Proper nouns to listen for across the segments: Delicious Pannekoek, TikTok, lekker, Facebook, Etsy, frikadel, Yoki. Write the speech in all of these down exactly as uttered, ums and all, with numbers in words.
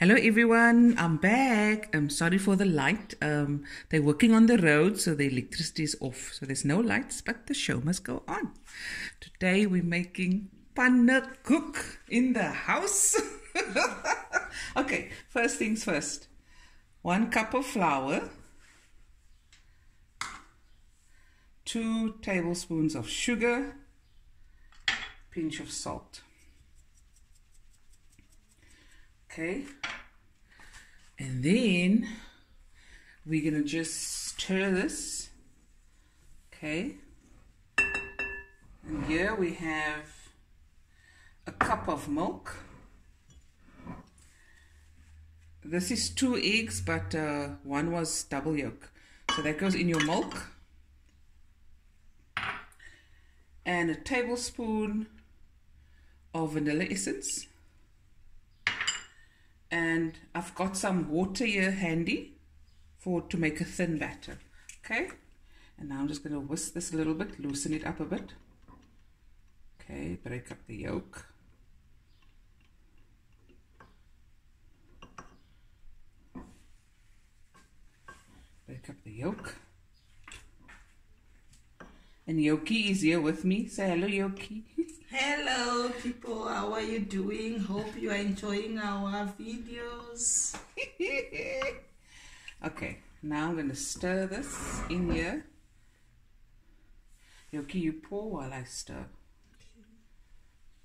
Hello everyone, I'm back. I'm sorry for the light. Um, they're working on the road, so the electricity is off. So there's no lights, but the show must go on. Today we're making pannekoek in the house. Okay, first things first. One cup of flour. Two tablespoons of sugar. Pinch of salt. Okay, and then we're going to just stir this, okay, and here we have a cup of milk. This is two eggs, but uh, one was double yolk, so that goes in your milk, and a tablespoon of vanilla essence. And I've got some water here handy for to make a thin batter. Okay, and now I'm just going to whisk this a little bit, loosen it up a bit. Okay, break up the yolk. Break up the yolk. And Yoki is here with me. Say hello, Yoki. Hello people, how are you doing? Hope you are enjoying our videos. Okay, now I'm going to stir this in here. Yoki, you pour while I stir,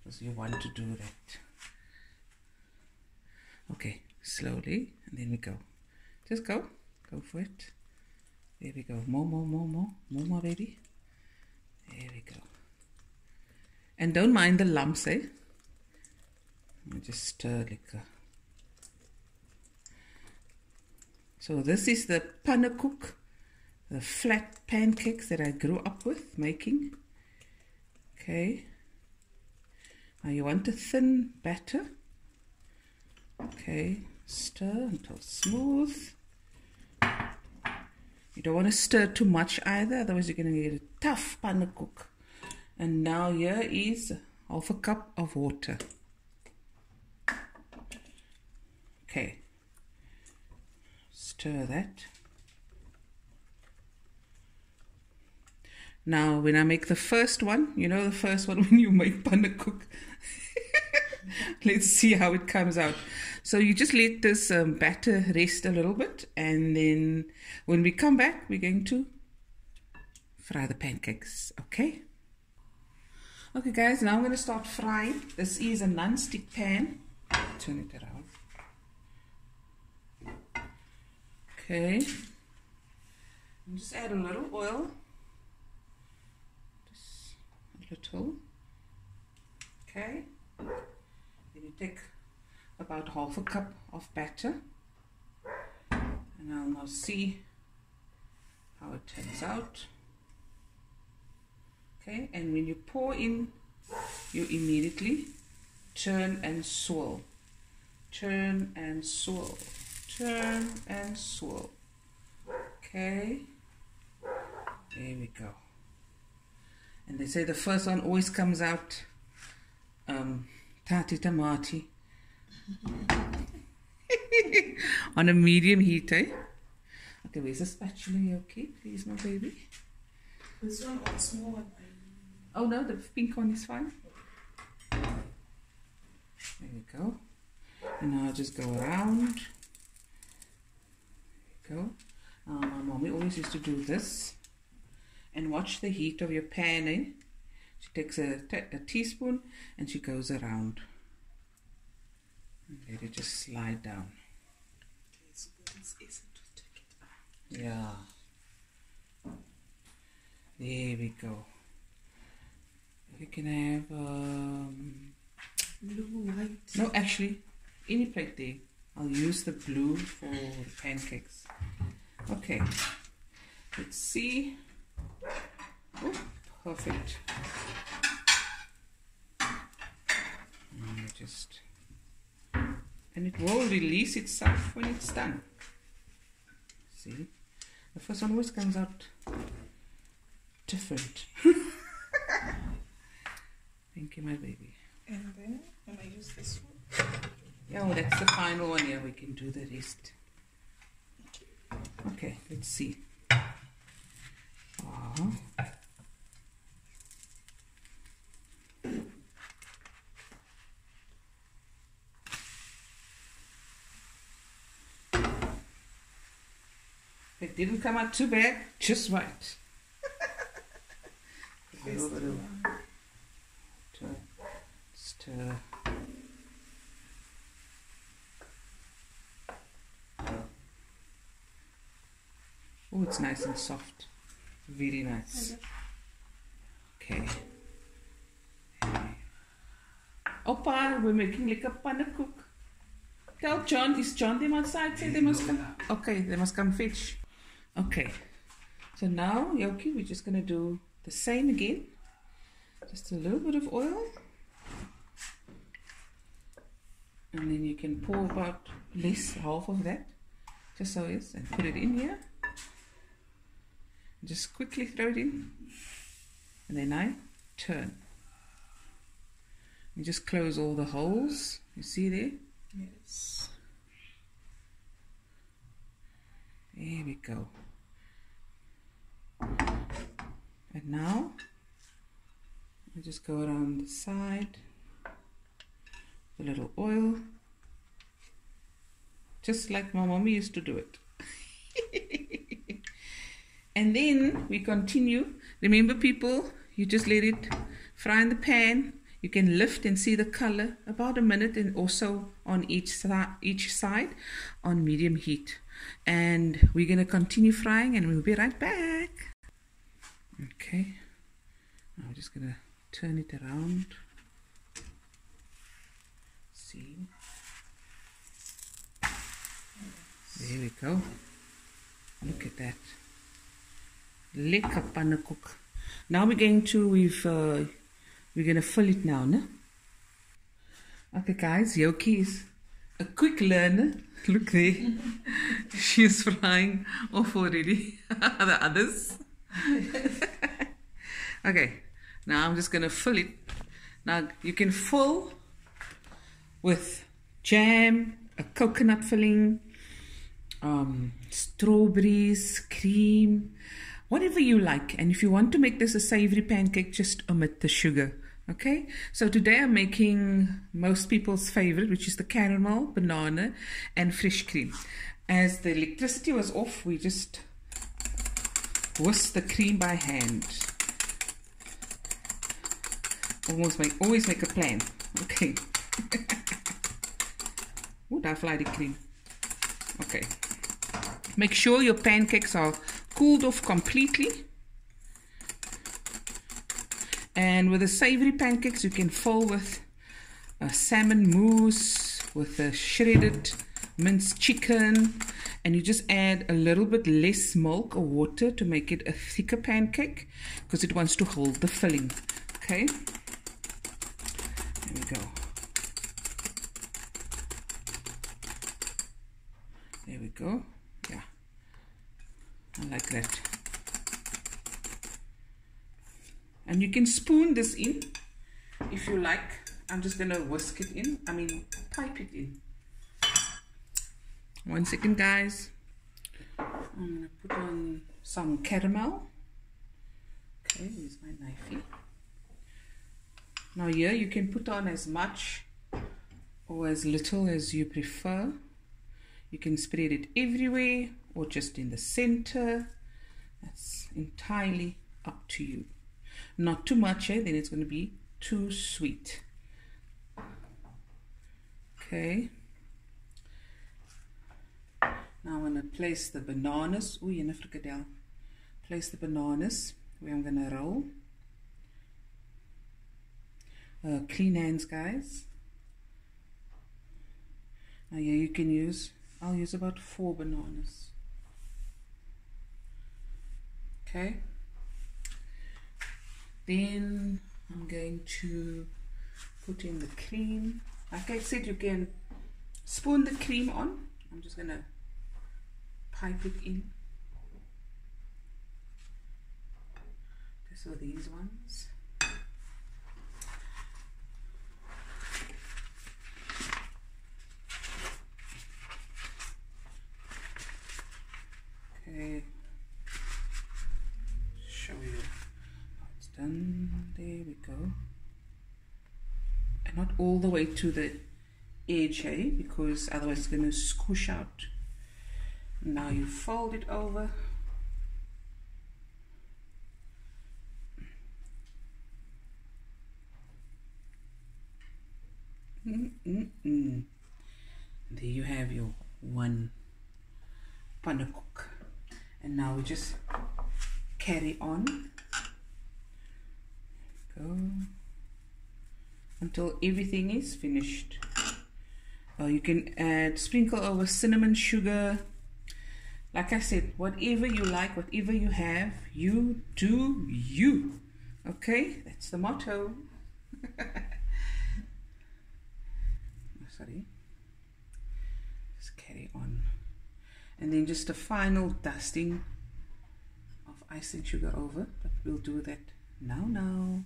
because you want to do that. Okay, slowly, and then we go. Just go, go for it. There we go. More, more, more, more, more, more, baby. There we go. And don't mind the lumps, eh? I just stir like a... So this is the pannekoek, the flat pancakes that I grew up with making. Okay. Now you want a thin batter. Okay, stir until smooth. You don't want to stir too much either, otherwise you're going to get a tough pannekoek. And now here is half a cup of water. Okay, stir that. Now when I make the first one, you know the first one when you make pannekoek. Let's see how it comes out. So you just let this um, batter rest a little bit, and then when we come back, we're going to fry the pancakes, okay? Okay guys, now I'm going to start frying. This is a non-stick pan. Turn it around. Okay. And just add a little oil. Just a little. Okay. Then you take about half a cup of batter. And I'll now see how it turns out. Okay, and when you pour in, you immediately turn and swirl, turn and swirl, turn and swirl. Okay, there we go. And they say the first one always comes out um, tati tamati on a medium heat, eh? Okay, where's the spatula, Yoki? Please, my baby. This one or small one? Oh no, the pink one is fine. There we go. And now I'll just go around. There we go. Uh, my mommy always used to do this. And watch the heat of your pan, eh? She takes a, a teaspoon and she goes around. And let it just slide down. Yeah. There we go. We can have um, blue, white. No, actually, any plate there. I'll use the blue for the pancakes. Okay, let's see. Oh, perfect. And just and it will release itself when it's done. See, the first one always comes out different. Thank you, my baby. And then, when I use this one, Yeah, well, that's the final one. Yeah, we can do the rest. Okay, let's see. Wow. It didn't come out too bad, just right. A little bit of stir. Oh, it's nice and soft. Very nice. Okay. Opa, we're making like a pannekoek. Tell John, is John them outside? Say they must come. Okay, they must come fetch. Okay. So now, Yoki, we're just going to do the same again. Just a little bit of oil. And then you can pour about less, half of that. Just so is. And put it in here. Just quickly throw it in. And then I turn. You just close all the holes. You see there? Yes. There we go. And now I just go around the side with a little oil, just like my mommy used to do it. And then we continue. Remember, people, you just let it fry in the pan. You can lift and see the color about a minute and also on each, si each side on medium heat. And we're going to continue frying and we'll be right back. Okay. I'm just going to turn it around. See. There we go. Look at that. Lekker pannekoek. Now we're going to, we've... Uh, We're going to fill it now, no? Okay, guys, Yoki is a quick learner. Look there. She's frying off already. The others. Okay, now I'm just going to fill it. Now, you can fill with jam, a coconut filling, um, strawberries, cream, whatever you like. And if you want to make this a savory pancake, just omit the sugar. Okay, so today I'm making most people's favorite, which is the caramel, banana and fresh cream. As the electricity was off, we just whisked the cream by hand. Almost make, always make a plan. Okay. Ooh, I fly the cream. Okay. Make sure your pancakes are cooled off completely, and with the savory pancakes you can fill with a salmon mousse, with a shredded minced chicken, and you just add a little bit less milk or water to make it a thicker pancake because it wants to hold the filling. Okay, there we go. There we go. Yeah, I like that. And you can spoon this in if you like. I'm just gonna whisk it in, I mean pipe it in. One second, guys. I'm gonna put on some caramel. Okay, here's my knifey. Now here you can put on as much or as little as you prefer. You can spread it everywhere or just in the center. That's entirely up to you. Not too much, eh? Then it's going to be too sweet. Okay. Now I'm going to place the bananas. Oei, in a frikadel. Place the bananas where I'm going to roll. Uh, clean hands, guys. Now yeah, you can use, I'll use about four bananas. Okay, then I'm going to put in the cream. Like I said, you can spoon the cream on. I'm just gonna pipe it in. These are these ones. all the way to the edge, hey, because otherwise it's going to squish out. Now you fold it over. Mm-mm-mm. There you have your one pannekoek, and now we just carry on, go until everything is finished. Uh, you can add, sprinkle over cinnamon, sugar, like I said, whatever you like, whatever you have, you do you. Okay, that's the motto. Sorry, just carry on, and then just a final dusting of icing sugar over, but we'll do that now. Now,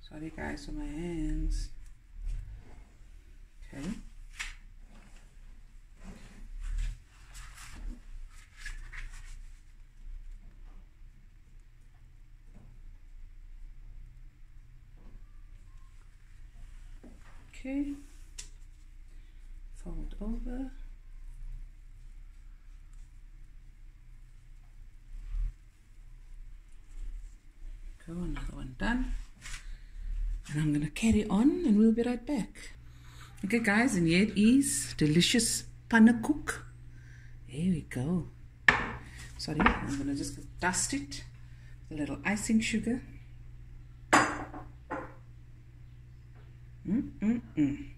sorry guys for my hands. Okay, okay. Fold over. Go, another one done. And I'm going to carry on and we'll be right back. Okay guys, and here it is. Delicious pannekoek. Here we go. Sorry, I'm going to just dust it with a little icing sugar. Mm-mm-mm.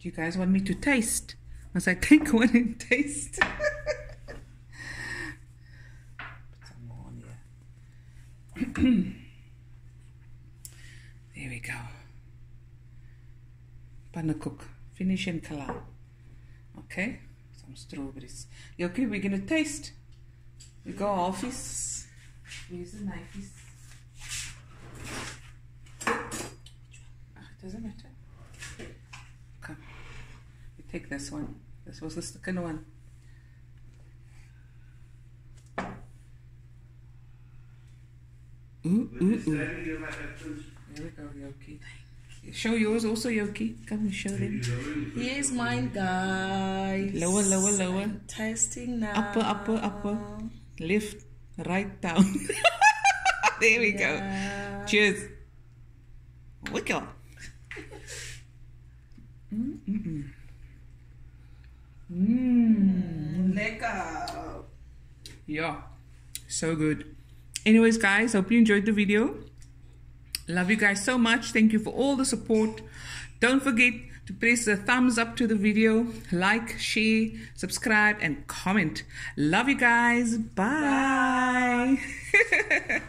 You guys want me to taste? Must I take one and taste? Put some more on here. There we go. Pannekoek, finish and color. Okay, some strawberries. Okay, we're gonna taste. We go office. Where's the knife? Oh, it doesn't matter. Take this one. This was the second one. Ooh, ooh, ooh. There we go, Yoki. Show yours also, Yoki. Come and show them. Here's mine, guys. Lower, lower, lower. I'm tasting now. Upper, upper, upper. Left, right, down. There we yeah. go. Cheers. Wicked. Mm mm. Mmm, lekker. Yeah, so good. Anyways guys, hope you enjoyed the video. Love you guys so much. Thank you for all the support. Don't forget to press the thumbs up to the video, like, share, subscribe and comment. Love you guys. Bye, bye.